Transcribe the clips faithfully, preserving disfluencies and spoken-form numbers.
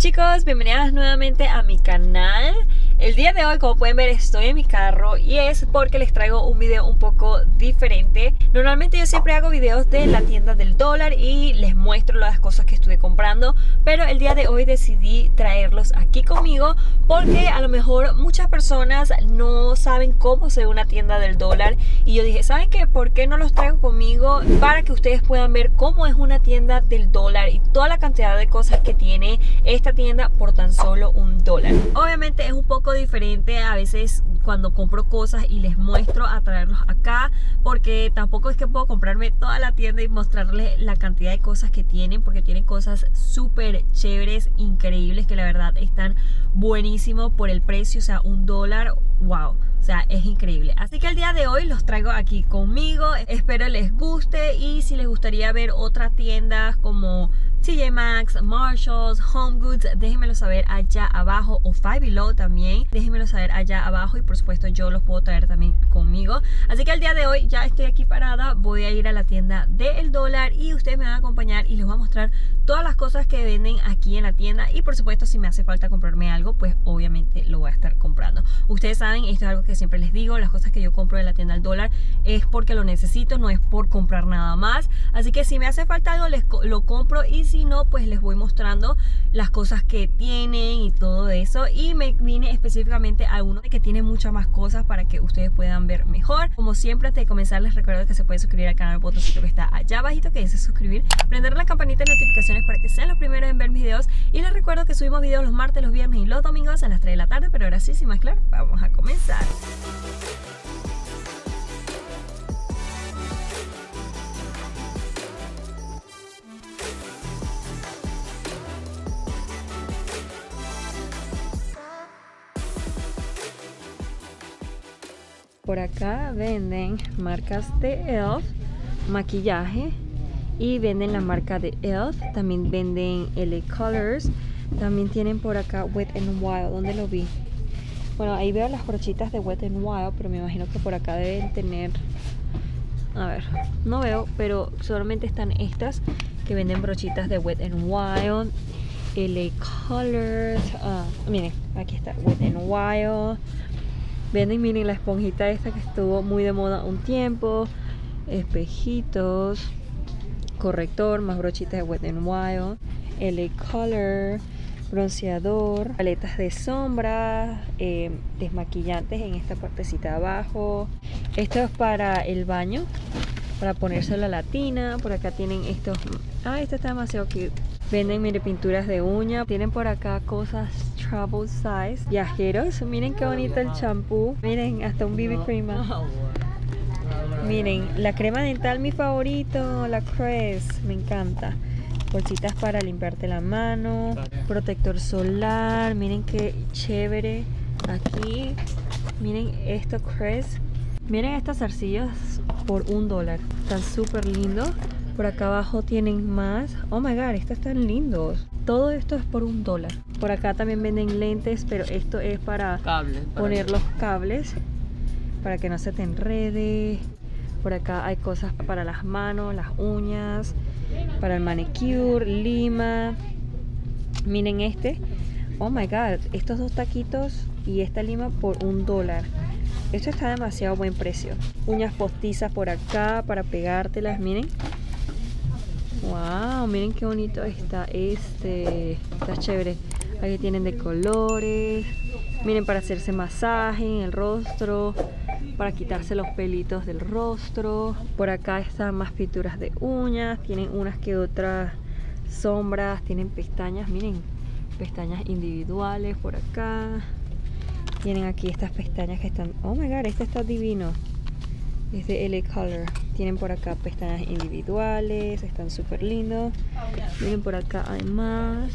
Chicos, bienvenidas nuevamente a mi canal. El día de hoy, como pueden ver, estoy en mi carro y es porque les traigo un video un poco diferente. Normalmente yo siempre hago videos de la tienda del dólar y les muestro las cosas que estuve comprando, pero el día de hoy decidí traerlos aquí conmigo porque a lo mejor muchas personas no saben cómo se ve una tienda del dólar y yo dije, ¿saben qué? ¿Por qué no los traigo conmigo? Para que ustedes puedan ver cómo es una tienda del dólar y toda la cantidad de cosas que tiene esta tienda por tan solo un dólar. Obviamente es un poco diferente a veces cuando compro cosas y les muestro a traerlos acá, porque tampoco es que puedo comprarme toda la tienda y mostrarles la cantidad de cosas que tienen, porque tienen cosas súper chéveres, increíbles, que la verdad están buenísimos por el precio. O sea, un dólar, wow, o sea, es increíble. Así que el día de hoy los traigo aquí conmigo, espero les guste. Y si les gustaría ver otras tiendas como T J Maxx, Marshalls, Home Goods, déjenmelo saber allá abajo, o Five Below también, déjenmelo saber allá abajo, y por supuesto yo los puedo traer también conmigo. Así que el día de hoy ya estoy aquí parada, voy a ir a la tienda del dólar y ustedes me van a acompañar y les voy a mostrar todas las cosas que venden aquí en la tienda. Y por supuesto, si me hace falta comprarme algo, pues obviamente lo voy a estar comprando. Ustedes saben, esto es algo que siempre les digo, las cosas que yo compro de la tienda del dólar es porque lo necesito, no es por comprar nada más. Así que si me hace falta algo, les co lo compro, y si no, pues les voy mostrando las cosas que tienen y todo eso. Y me vine específicamente a uno que tiene muchas más cosas para que ustedes puedan ver mejor. Como siempre, antes de comenzar les recuerdo que se pueden suscribir al canal, el botoncito que está allá abajito que dice suscribir, prender la campanita de notificaciones para que sean los primeros en ver mis videos. Y les recuerdo que subimos videos los martes, los viernes y los domingos a las tres de la tarde. Pero ahora sí, sin más claro, vamos a comenzar. Por acá venden marcas de E L F, maquillaje, y venden la marca de E L F, también venden L A Colors, también tienen por acá Wet n Wild, ¿dónde lo vi? Bueno, ahí veo las brochitas de Wet n Wild, pero me imagino que por acá deben tener, a ver, no veo, pero solamente están estas que venden brochitas de Wet n Wild, L A Colors, uh, miren, aquí está Wet n Wild. Venden, miren, la esponjita esta que estuvo muy de moda un tiempo, espejitos, corrector, más brochitas de Wet n Wild, L A Color, bronceador, paletas de sombra, eh, desmaquillantes en esta partecita de abajo. Esto es para el baño, para ponérselo a la tina. Por acá tienen estos, ah, esta está demasiado cute. Venden, miren, pinturas de uña. Tienen por acá cosas travel size, viajeros. Miren qué bonito el champú. Miren, hasta un B B cream. Miren, la crema dental, mi favorito, la Crest, me encanta. Bolsitas para limpiarte la mano, protector solar. Miren qué chévere. Aquí, miren esto, Crest. Miren estas zarcillas por un dólar. Están súper lindos. Por acá abajo tienen más. Oh my god, estos están lindos. Todo esto es por un dólar. Por acá también venden lentes, pero esto es para, Cable, para poner mí. los cables para que no se te enrede. Por acá hay cosas para las manos, las uñas, para el manicure, lima. Miren este. Oh my god, estos dos taquitos y esta lima por un dólar. Esto está a demasiado buen precio. Uñas postizas por acá para pegártelas, miren. Wow, miren qué bonito está este. Está chévere. Aquí tienen de colores. Miren, para hacerse masaje en el rostro, para quitarse los pelitos del rostro. Por acá están más pinturas de uñas. Tienen unas que otras sombras. Tienen pestañas, miren, pestañas individuales por acá. Tienen aquí estas pestañas que están, oh my god, este está divino. Es de L A Color. Tienen por acá pestañas individuales, están súper lindos. Miren, por acá hay más.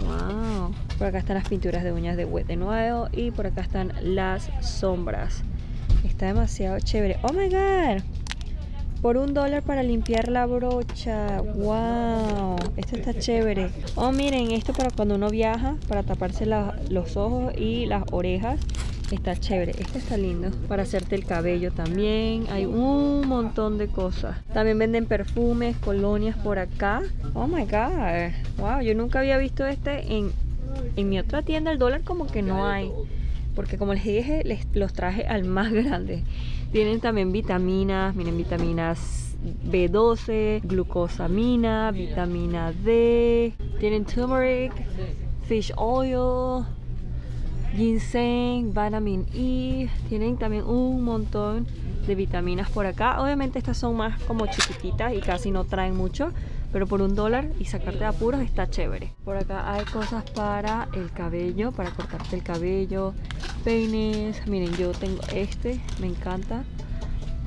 Wow. Por acá están las pinturas de uñas de Wet n Wild y por acá están las sombras. Está demasiado chévere. Oh my god. Por un dólar para limpiar la brocha. Wow. Esto está chévere. Oh, miren, esto para cuando uno viaja, para taparse la, los ojos y las orejas. está chévere. Este está lindo para hacerte el cabello también. Hay un montón de cosas. También venden perfumes, colonias por acá. Oh my god, wow, yo nunca había visto este en, en mi otra tienda. El dólar como que no hay, porque como les dije, les, los traje al más grande. Tienen también vitaminas, miren, vitaminas B doce, glucosamina, vitamina D. Tienen turmeric, fish oil, ginseng, vitamin E. Tienen también un montón de vitaminas por acá. Obviamente estas son más como chiquititas y casi no traen mucho, pero por un dólar y sacarte de apuros está chévere. Por acá hay cosas para el cabello, para cortarte el cabello, peines. Miren, yo tengo este, me encanta,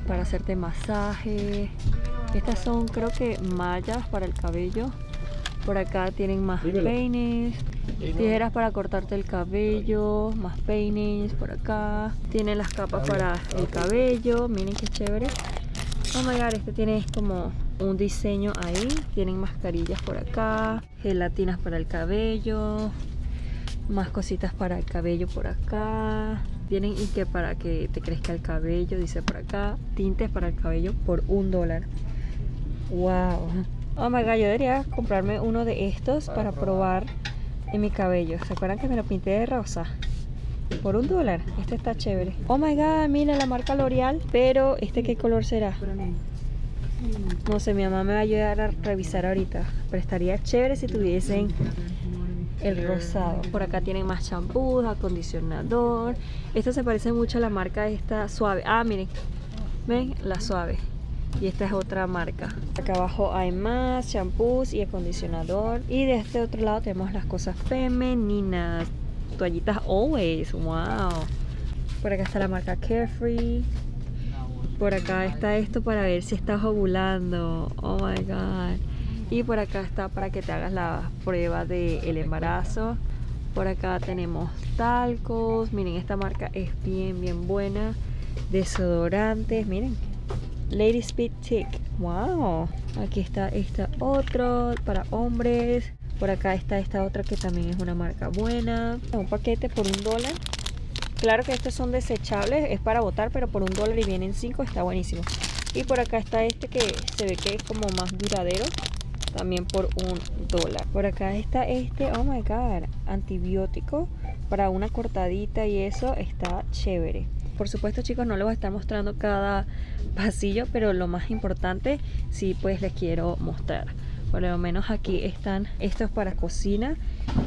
para hacerte masaje. Estas son, creo que, mallas para el cabello. Por acá tienen más peines, tijeras para cortarte el cabello, más peines por acá. Tienen las capas para el cabello, miren qué chévere. Oh my god, este tiene como un diseño ahí. Tienen mascarillas por acá, gelatinas para el cabello, más cositas para el cabello por acá. Tienen y que para que te crezca el cabello, dice por acá. Tintes para el cabello por un dólar. Wow. Oh my god, yo debería comprarme uno de estos para probar en mi cabello. ¿Se acuerdan que me lo pinté de rosa? Por un dólar. Este está chévere. Oh my god, mira la marca L'Oreal. Pero, ¿este qué color será? No sé, mi mamá me va a ayudar a revisar ahorita. Pero estaría chévere si tuviesen el rosado. Por acá tienen más champús, acondicionador. Esta se parece mucho a la marca esta Suave. Ah, miren, ven, la Suave. Y esta es otra marca. Acá abajo hay más champús y acondicionador. Y de este otro lado tenemos las cosas femeninas. Toallitas Always, wow. Por acá está la marca Carefree. Por acá está esto para ver si estás ovulando. Oh my god. Y por acá está para que te hagas la prueba del embarazo. Por acá tenemos talcos. Miren, esta marca es bien, bien buena. Desodorantes, miren. Lady Speed Stick. ¡Wow! Aquí está esta otra para hombres. Por acá está esta otra que también es una marca buena. Un paquete por un dólar. Claro que estos son desechables. Es para botar, pero por un dólar y vienen cinco. Está buenísimo. Y por acá está este que se ve que es como más duradero. También por un dólar. Por acá está este, oh my god, antibiótico para una cortadita y eso está chévere. Por supuesto, chicos, no les voy a estar mostrando cada pasillo, pero lo más importante sí pues les quiero mostrar. Por lo menos aquí están estos para cocina.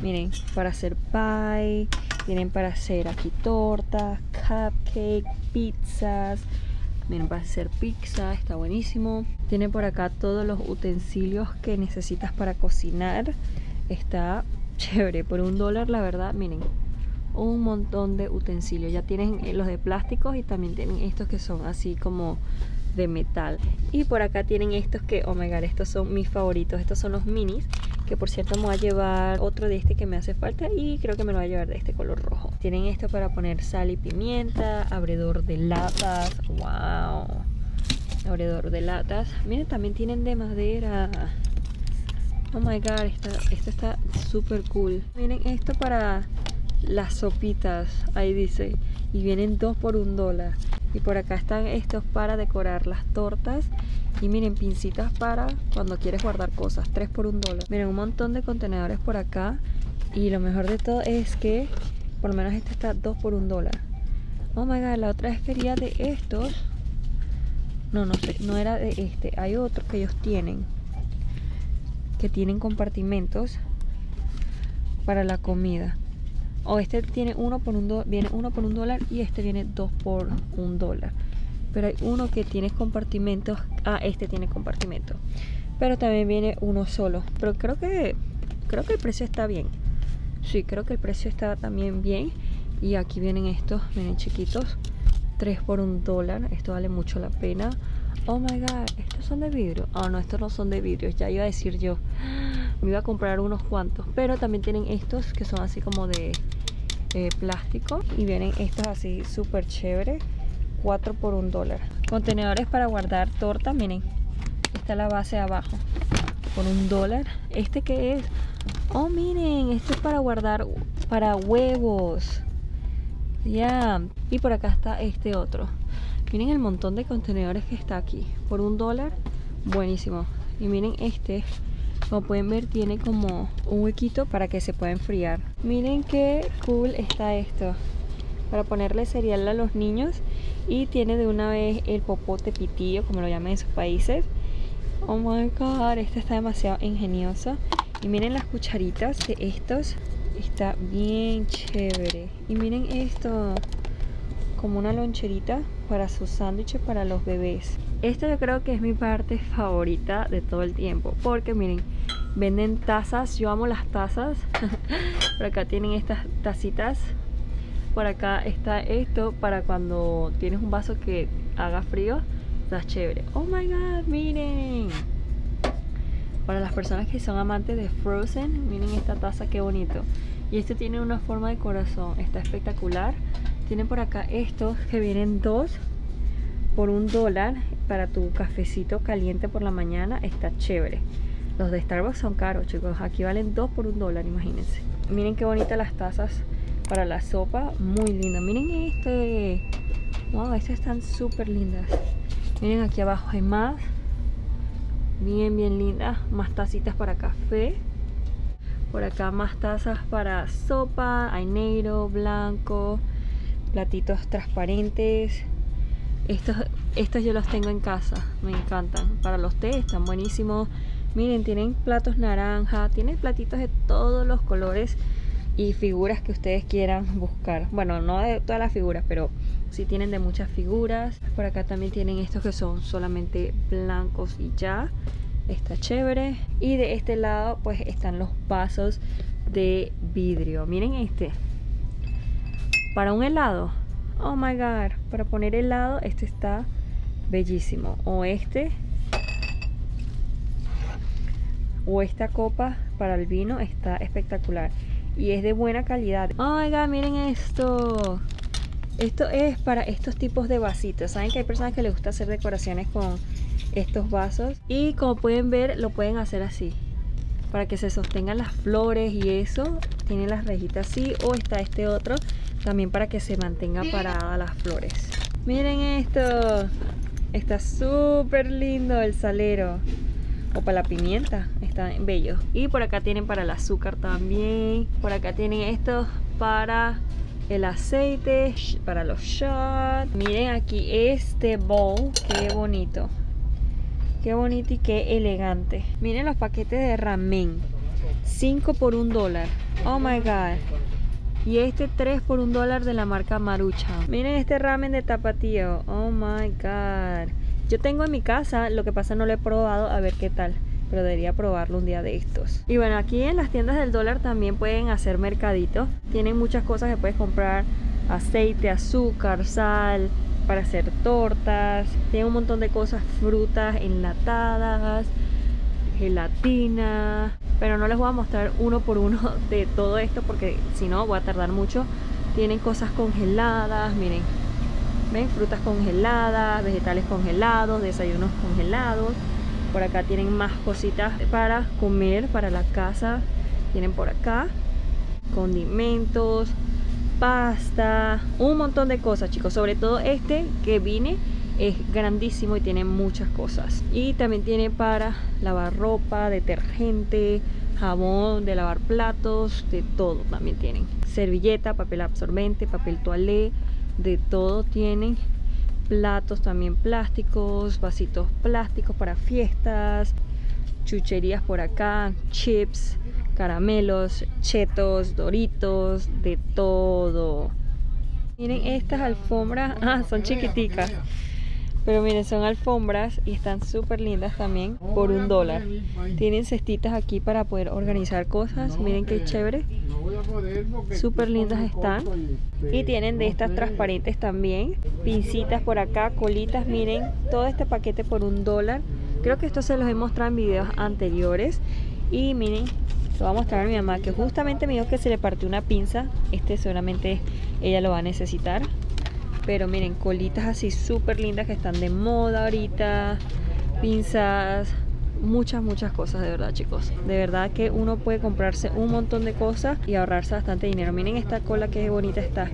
Miren, para hacer pie, tienen para hacer aquí tortas, cupcake, pizzas. Miren, para hacer pizza, está buenísimo. Tiene por acá todos los utensilios que necesitas para cocinar. Está chévere, por un dólar la verdad, miren. Un montón de utensilios. Ya tienen los de plásticos y también tienen estos que son así como de metal. Y por acá tienen estos que, oh my god, estos son mis favoritos. Estos son los minis, que por cierto me voy a llevar otro de este que me hace falta y creo que me lo voy a llevar de este color rojo. Tienen esto para poner sal y pimienta, abridor de latas, wow, abridor de latas. Miren, también tienen de madera. Oh my god, esta, esta está súper cool. Miren esto para las sopitas, ahí dice, y vienen dos por un dólar. Y por acá están estos para decorar las tortas. Y miren, pincitas para cuando quieres guardar cosas, tres por un dólar. Miren, un montón de contenedores por acá. Y lo mejor de todo es que por lo menos este está dos por un dólar. Oh my god, la otra vez quería de estos. No, no sé, no era de este. Hay otro que ellos tienen, que tienen compartimentos para la comida. O este tiene uno por un do, viene uno por un dólar y este viene dos por un dólar. Pero hay uno que tiene compartimentos. Ah, este tiene compartimento. Pero también viene uno solo. Pero creo que creo que el precio está bien. Sí, creo que el precio está también bien. Y aquí vienen estos, miren, chiquitos. tres por un dólar. Esto vale mucho la pena. Oh my god, estos son de vidrio. Ah, oh, no, estos no son de vidrio. Ya iba a decir yo. Me iba a comprar unos cuantos. Pero también tienen estos que son así como de Eh, plástico, y vienen estos así súper chévere, cuatro por un dólar. Contenedores para guardar torta, miren, está la base abajo por un dólar. Este que es, oh miren, este es para guardar para huevos. Yeah. Y por acá está este otro. Miren el montón de contenedores que está aquí. Por un dólar, buenísimo. Y miren este, como pueden ver, tiene como un huequito para que se pueda enfriar. Miren qué cool está esto. Para ponerle cereal a los niños. Y tiene de una vez el popote pitillo, como lo llaman en sus países. Oh my god, este está demasiado ingenioso. Y miren las cucharitas de estos. Está bien chévere. Y miren esto, como una loncherita para sus sándwiches para los bebés. Esta yo creo que es mi parte favorita de todo el tiempo, porque miren, venden tazas. Yo amo las tazas. Por acá tienen estas tacitas. Por acá está esto para cuando tienes un vaso que haga frío. Está chévere. Oh my god, miren. Para las personas que son amantes de Frozen, miren esta taza, qué bonito. Y este tiene una forma de corazón, está espectacular. Tienen por acá estos que vienen dos por un dólar para tu cafecito caliente por la mañana. Está chévere. Los de Starbucks son caros, chicos. Aquí valen dos por un dólar, imagínense. Miren qué bonitas las tazas para la sopa, muy linda. Miren este. Wow, estas están súper lindas. Miren aquí abajo hay más. Bien, bien lindas. Más tacitas para café. Por acá más tazas para sopa. Hay negro, blanco, platitos transparentes. Estos, estos yo los tengo en casa. Me encantan. Para los té están buenísimos. Miren, tienen platos naranja. Tienen platitos de todos los colores y figuras que ustedes quieran buscar. Bueno, no de todas las figuras, pero sí tienen de muchas figuras. Por acá también tienen estos que son solamente blancos y ya. Está chévere. Y de este lado pues están los vasos de vidrio. Miren este. Para un helado. Oh my god, para poner helado, este está bellísimo. O este, o esta copa para el vino, está espectacular. Y es de buena calidad. Oh my god, miren esto. Esto es para estos tipos de vasitos. Saben que hay personas que les gusta hacer decoraciones con estos vasos. Y como pueden ver, lo pueden hacer así, para que se sostengan las flores y eso. Tienen las rejitas así. O está este otro también para que se mantenga parada las flores. Miren esto. Está súper lindo el salero. O para la pimienta. Están bellos. Y por acá tienen para el azúcar también. Por acá tienen estos para el aceite. Para los shots. Miren aquí este bowl. Qué bonito. Qué bonito y qué elegante. Miren los paquetes de ramen. cinco por un dólar. Oh my god. Y este tres por un dólar de la marca Maruchan. Miren este ramen de tapatío. Oh my god. Yo tengo en mi casa, lo que pasa no lo he probado, a ver qué tal. Pero debería probarlo un día de estos. Y bueno, aquí en las tiendas del dólar también pueden hacer mercaditos. Tienen muchas cosas que puedes comprar. Aceite, azúcar, sal, para hacer tortas. Tienen un montón de cosas, frutas enlatadas, gelatina. Pero no les voy a mostrar uno por uno de todo esto, porque si no voy a tardar mucho. Tienen cosas congeladas, miren. Ven, frutas congeladas, vegetales congelados, desayunos congelados. Por acá tienen más cositas para comer, para la casa. Tienen por acá condimentos, pasta, un montón de cosas, chicos. Sobre todo este que vine es grandísimo y tiene muchas cosas. Y también tiene para lavar ropa, detergente, jabón de lavar platos, de todo también tienen. Servilleta, papel absorbente, papel toalé, de todo tienen. Platos también plásticos, vasitos plásticos para fiestas, chucherías por acá, chips, caramelos, chetos, doritos, de todo. Miren estas alfombras, ah, son chiquiticas, pero miren, son alfombras y están súper lindas también por un dólar. Tienen cestitas aquí para poder organizar cosas, miren qué chévere. Súper lindas están. Y tienen de estas transparentes también. Pincitas por acá, colitas, miren. Todo este paquete por un dólar. Creo que esto se los he mostrado en videos anteriores. Y miren, lo voy a mostrar a mi mamá, que justamente me dijo que se le partió una pinza. Este seguramente ella lo va a necesitar. Pero miren, colitas así súper lindas que están de moda ahorita. Pinzas. Muchas, muchas cosas, de verdad, chicos. De verdad que uno puede comprarse un montón de cosas y ahorrarse bastante dinero. Miren esta cola que bonita está.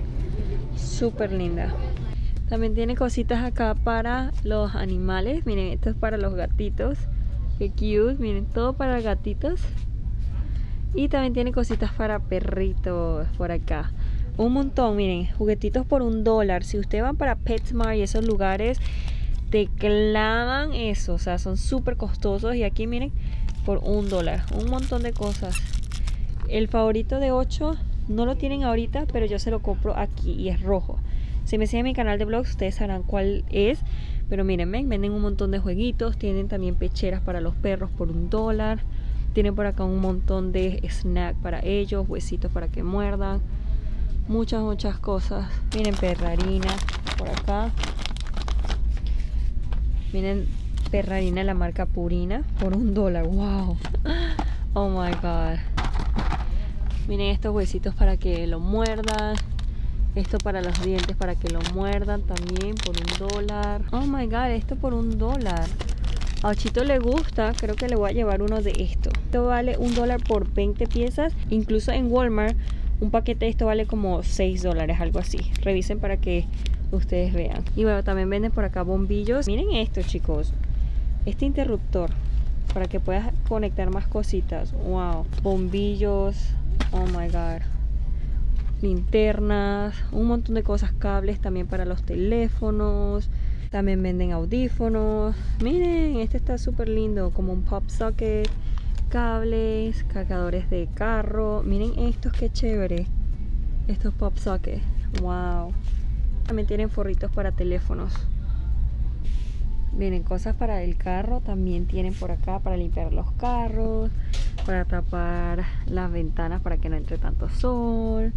súper linda. También tiene cositas acá para los animales. Miren, esto es para los gatitos. Qué cute, miren, todo para gatitos. Y también tiene cositas para perritos por acá. Un montón, miren, juguetitos por un dólar. Si ustedes van para PetSmart y esos lugares, te clavan eso. O sea, son súper costosos. Y aquí, miren, por un dólar. Un montón de cosas. El favorito de ocho no lo tienen ahorita, pero yo se lo compro aquí y es rojo. Si me siguen mi canal de vlogs, ustedes sabrán cuál es. Pero miren, venden un montón de jueguitos. Tienen también pecheras para los perros por un dólar. Tienen por acá un montón de snack para ellos, huesitos para que muerdan. Muchas, muchas cosas. Miren, perrarina por acá. Miren, perrarina de la marca Purina por un dólar. ¡Wow! Oh my god. Miren estos huesitos para que lo muerdan. Esto para los dientes para que lo muerdan también por un dólar. Oh my god, esto por un dólar. A Ochito le gusta, creo que le voy a llevar uno de estos. Esto vale un dólar por veinte piezas. Incluso en Walmart, un paquete de esto vale como seis dólares, algo así. Revisen para que ustedes vean. Y bueno, también venden por acá bombillos. Miren esto, chicos. Este interruptor para que puedas conectar más cositas. Wow. Bombillos. Oh my god. Linternas, un montón de cosas, cables también para los teléfonos. También venden audífonos. Miren, este está súper lindo, como un pop socket. Cables, cargadores de carro. Miren estos, qué chévere. Estos pop sockets. Wow. También tienen forritos para teléfonos. Miren, cosas para el carro. También tienen por acá para limpiar los carros, para tapar las ventanas para que no entre tanto sol.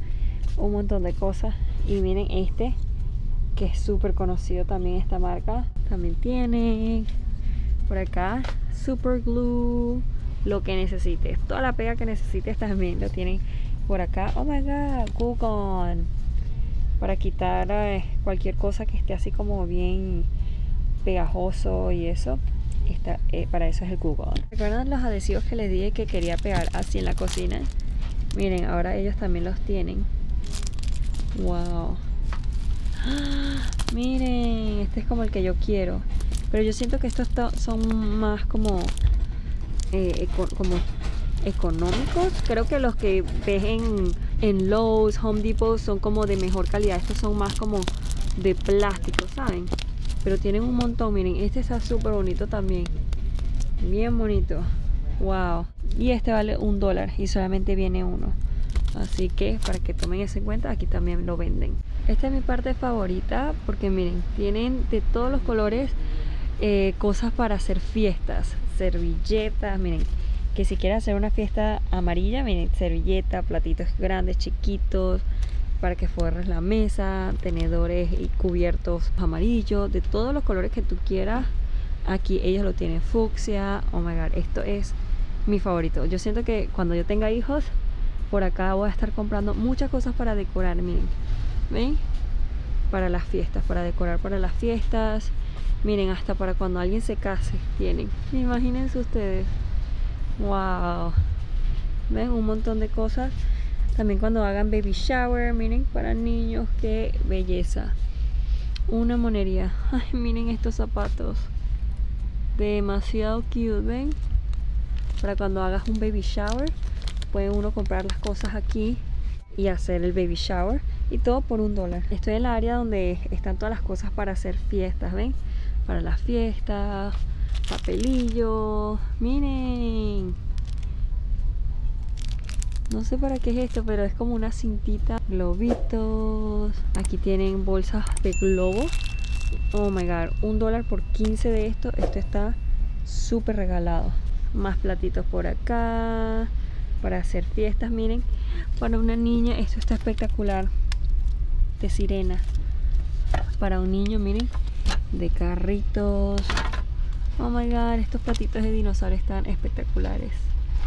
Un montón de cosas. Y miren este, que es súper conocido también esta marca. También tienen por acá super glue, lo que necesites, toda la pega que necesites también lo tienen por acá. Oh my god, Goo Gone, para quitar eh, cualquier cosa que esté así como bien pegajoso y eso. Esta, eh, para eso es el Goo Gone. ¿Recuerdan los adhesivos que les dije que quería pegar así en la cocina? Miren, ahora ellos también los tienen. Wow. ¡Ah! Miren, este es como el que yo quiero, pero yo siento que estos son más como eh, eco como económicos. Creo que los que ves en, en Lowe's, Home Depot son como de mejor calidad. Estos son más como de plástico, ¿saben? Pero tienen un montón. Miren, este está súper bonito también. Bien bonito. Wow. Y este vale un dólar y solamente viene uno. Así que para que tomen eso en cuenta, aquí también lo venden. Esta es mi parte favorita porque miren, tienen de todos los colores eh, cosas para hacer fiestas. Servilletas, miren, que si quieres hacer una fiesta amarilla, miren, servilleta, platitos grandes, chiquitos, para que forres la mesa, tenedores y cubiertos amarillos, de todos los colores que tú quieras. Aquí ellos lo tienen, fucsia. Oh my god, esto es mi favorito. Yo siento que cuando yo tenga hijos, por acá voy a estar comprando muchas cosas para decorar. Miren, ¿ven? Para las fiestas, para decorar para las fiestas. Miren, hasta para cuando alguien se case tienen. Imagínense ustedes. Wow. ¿Ven? Un montón de cosas. También cuando hagan baby shower, miren, para niños, qué belleza. Una monería. Ay, miren estos zapatos. Demasiado cute, ¿ven? Para cuando hagas un baby shower, puede uno comprar las cosas aquí y hacer el baby shower. Y todo por un dólar. Estoy en el área donde están todas las cosas para hacer fiestas, ¿ven? Para las fiestas, papelillos, miren. No sé para qué es esto, pero es como una cintita. Globitos. Aquí tienen bolsas de globo. Oh my god, un dólar por quince de esto. Esto está súper regalado. Más platitos por acá para hacer fiestas, miren. Para una niña, esto está espectacular. De sirena. Para un niño, miren. De carritos. Oh my god, estos platitos de dinosaurio están espectaculares.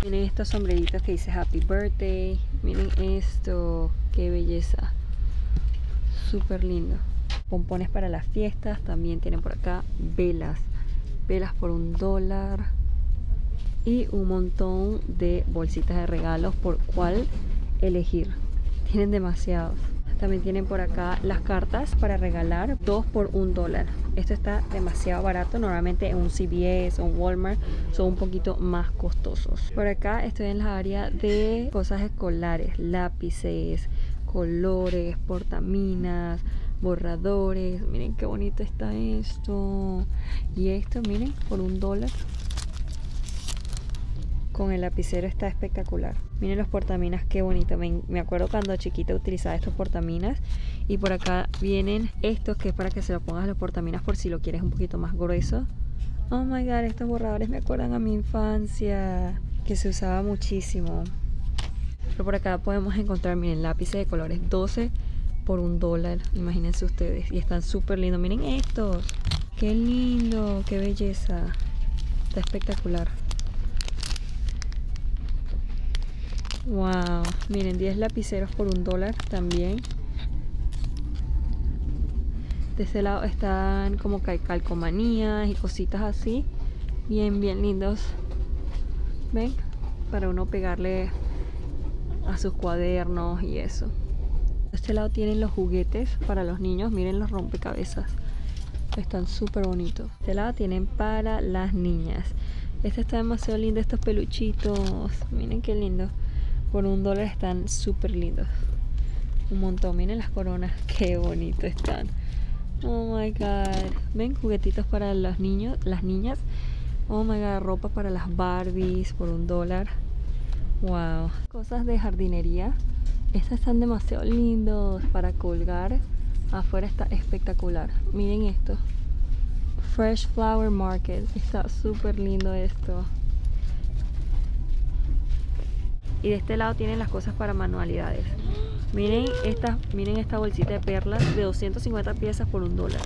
Miren estos sombreritos que dice Happy Birthday. Miren esto, qué belleza. Súper lindo. Pompones para las fiestas. También tienen por acá velas. Velas por un dólar. Y un montón de bolsitas de regalos por cuál elegir. Tienen demasiados. También tienen por acá las cartas para regalar, dos por un dólar. Esto está demasiado barato, normalmente en un C V S o un Walmart son un poquito más costosos. Por acá estoy en la área de cosas escolares, lápices, colores, portaminas, borradores. Miren qué bonito está esto. Y esto, miren, por un dólar. Con el lapicero está espectacular. Miren los portaminas, qué bonito. Me, me acuerdo cuando chiquita utilizaba estos portaminas. Y por acá vienen estos que es para que se lo pongas a los portaminas por si lo quieres un poquito más grueso. Oh my god, estos borradores me acuerdan a mi infancia, que se usaba muchísimo. Pero por acá podemos encontrar, miren, lápices de colores, doce por un dólar. Imagínense ustedes. Y están súper lindos. Miren estos. Qué lindo, qué belleza. Está espectacular. Wow, miren, diez lapiceros por un dólar también. De este lado están como calcomanías y cositas así. Bien, bien lindos. ¿Ven? Para uno pegarle a sus cuadernos y eso. De este lado tienen los juguetes para los niños. Miren los rompecabezas. Están súper bonitos. De este lado tienen para las niñas. Este está demasiado lindo, estos peluchitos. Miren qué lindo. Por un dólar están súper lindos. Un montón. Miren las coronas. Qué bonito están. Oh my god. Ven, juguetitos para los niños, las niñas. Oh my god. Ropa para las Barbies por un dólar. Wow. Cosas de jardinería. Estas están demasiado lindos para colgar. Afuera está espectacular. Miren esto. Fresh Flower Market. Está súper lindo esto. Y de este lado tienen las cosas para manualidades. Miren esta, miren esta bolsita de perlas de doscientas cincuenta piezas por un dólar.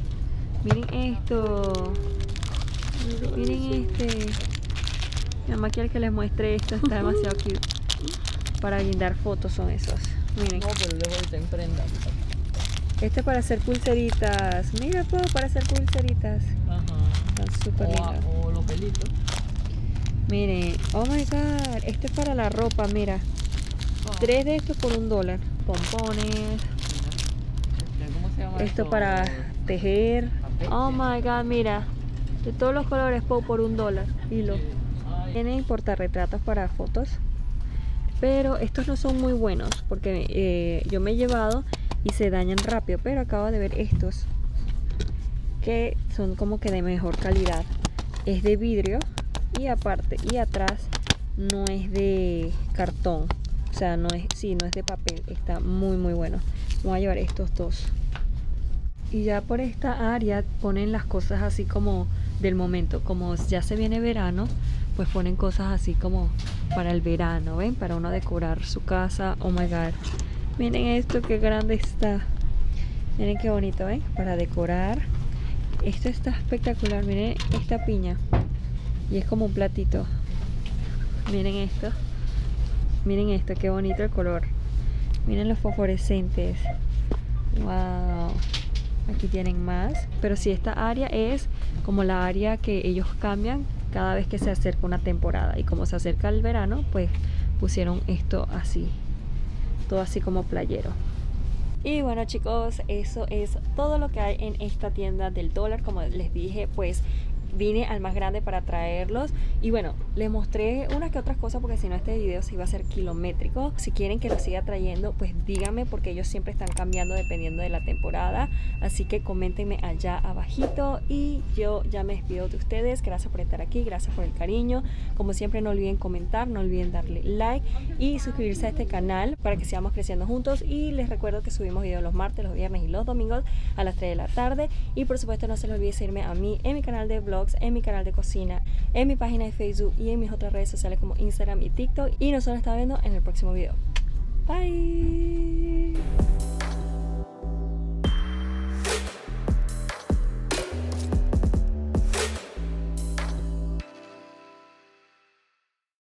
Miren esto. Miren este. Mi mamá quiere que les muestre esto. Está demasiado cute. Para guindar fotos son esos. Miren. No, pero luego te emprendan. Este es para hacer pulseritas. Mira, puedo para hacer pulseritas. Ajá. Están súper lindos. O los pelitos. Miren, oh my god, este es para la ropa, mira. Oh. Tres de estos por un dólar. Pompones. ¿Cómo se llama esto? Esto para tejer. Oh my god, mira. De todos los colores, por un dólar. Hilo. Tienen portarretratos para fotos. Pero estos no son muy buenos porque eh, yo me he llevado y se dañan rápido. Pero acabo de ver estos que son como que de mejor calidad. Es de vidrio. Y aparte, y atrás no es de cartón. O sea, no es, sí, no es de papel. Está muy muy bueno. Voy a llevar estos dos. Y ya por esta área ponen las cosas así como del momento. Como ya se viene verano, pues ponen cosas así como para el verano, ¿ven? Para uno decorar su casa. Oh my god. Miren esto, qué grande está. Miren qué bonito, ¿ven? Para decorar. Esto está espectacular. Miren esta piña. Y es como un platito. Miren esto. Miren esto, qué bonito el color. Miren los fosforescentes. Wow. Aquí tienen más. Pero sí, esta área es como la área que ellos cambian cada vez que se acerca una temporada. Y como se acerca el verano, pues pusieron esto así. Todo así como playero. Y bueno chicos, eso es todo lo que hay en esta tienda del dólar. Como les dije, pues vine al más grande para traerlos. Y bueno, les mostré unas que otras cosas porque si no este video se iba a ser kilométrico. Si quieren que los siga trayendo, pues díganme, porque ellos siempre están cambiando dependiendo de la temporada. Así que coméntenme allá abajito. Y yo ya me despido de ustedes. Gracias por estar aquí, gracias por el cariño. Como siempre, no olviden comentar, no olviden darle like y suscribirse a este canal para que sigamos creciendo juntos. Y les recuerdo que subimos videos los martes, los viernes y los domingos a las tres de la tarde. Y por supuesto no se les olvide seguirme a mí en mi canal de vlog, en mi canal de cocina, en mi página de Facebook y en mis otras redes sociales como Instagram y TikTok. Y nosotros nos estamos viendo en el próximo video. Bye.